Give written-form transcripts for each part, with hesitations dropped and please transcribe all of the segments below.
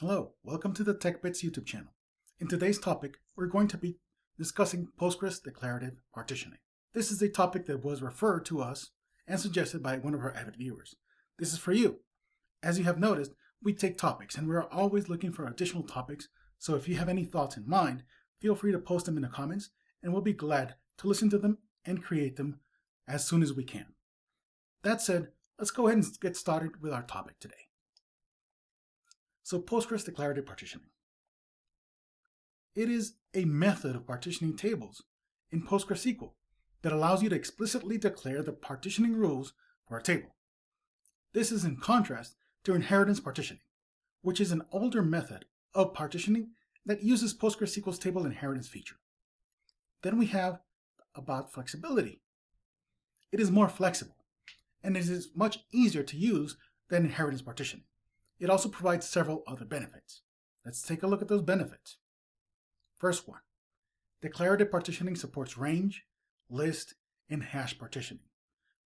Hello, welcome to the TechBits YouTube channel. In today's topic, we're going to be discussing Postgres declarative partitioning. This is a topic that was referred to us and suggested by one of our avid viewers. This is for you. As you have noticed, we take topics and we're always looking for additional topics, so if you have any thoughts in mind, feel free to post them in the comments and we'll be glad to listen to them and create them as soon as we can. That said, let's go ahead and get started with our topic today. So Postgres declarative partitioning. It is a method of partitioning tables in PostgreSQL that allows you to explicitly declare the partitioning rules for a table. This is in contrast to inheritance partitioning, which is an older method of partitioning that uses PostgreSQL's table inheritance feature. Then we have about flexibility. It is more flexible, and it is much easier to use than inheritance partitioning. It also provides several other benefits. Let's take a look at those benefits. First one, declarative partitioning supports range, list, and hash partitioning,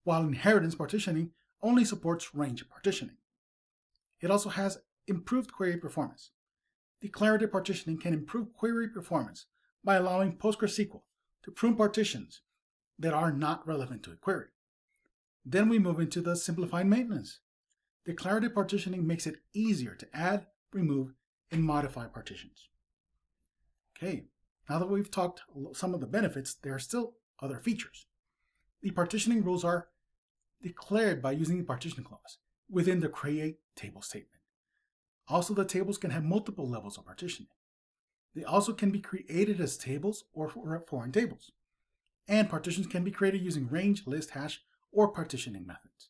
while inheritance partitioning only supports range partitioning. It also has improved query performance. Declarative partitioning can improve query performance by allowing PostgreSQL to prune partitions that are not relevant to a query. Then we move into the simplified maintenance. Declarative partitioning makes it easier to add, remove, and modify partitions. Okay, now that we've talked some of the benefits, there are still other features. The partitioning rules are declared by using the partition clause within the create table statement. Also, the tables can have multiple levels of partitioning. They also can be created as tables or foreign tables. And partitions can be created using range, list, hash, or partitioning methods.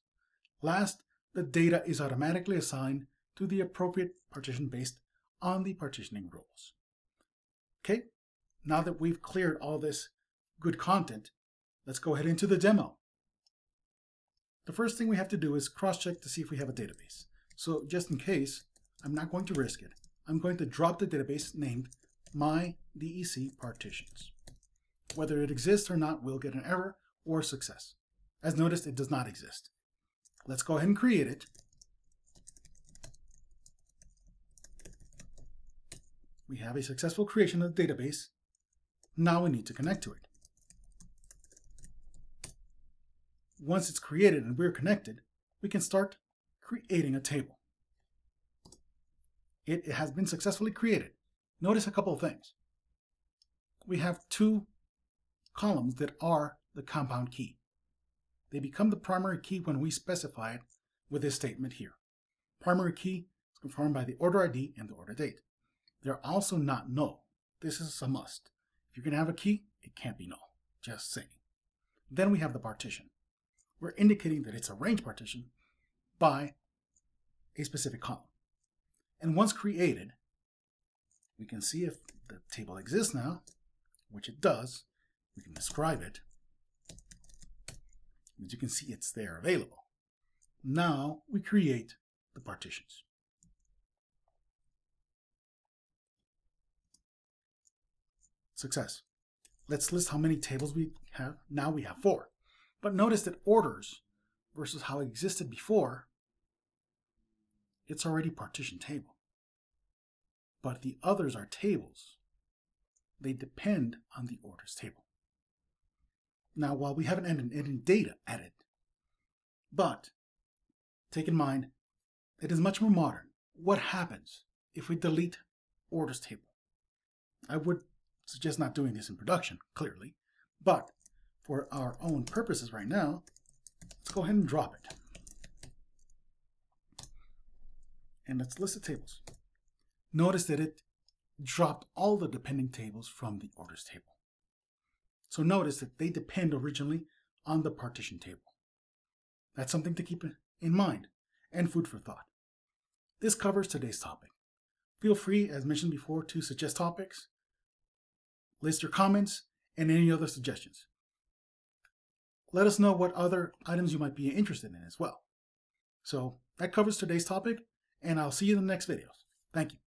Last, the data is automatically assigned to the appropriate partition based on the partitioning rules. Okay, now that we've cleared all this good content, let's go ahead into the demo. The first thing we have to do is cross-check to see if we have a database. So just in case, I'm not going to risk it. I'm going to drop the database named myDECPartitions. Whether it exists or not, we'll get an error or success. As noticed, it does not exist. Let's go ahead and create it. We have a successful creation of the database. Now we need to connect to it. Once it's created and we're connected, we can start creating a table. It has been successfully created. Notice a couple of things. We have two columns that are the compound key. They become the primary key when we specify it with this statement here. Primary key is confirmed by the order ID and the order date. They're also not null. This is a must. If you're going to have a key, it can't be null. Just saying. Then we have the partition. We're indicating that it's a range partition by a specific column. And once created, we can see if the table exists now, which it does. We can describe it. As you can see, it's there available. Now we create the partitions. Success. Let's list how many tables we have. Now we have 4. But notice that orders versus how it existed before, it's already partition table. But the others are tables. They depend on the orders table. Now, while we haven't added any data added, but take in mind, it is much more modern. What happens if we delete orders table? I would suggest not doing this in production, clearly, but for our own purposes right now, let's go ahead and drop it. And let's list the tables. Notice that it dropped all the depending tables from the orders table. So notice that they depend originally on the partition table. That's something to keep in mind and food for thought. This covers today's topic. Feel free, as mentioned before, to suggest topics, list your comments, and any other suggestions. Let us know what other items you might be interested in as well. So that covers today's topic, and I'll see you in the next videos. Thank you.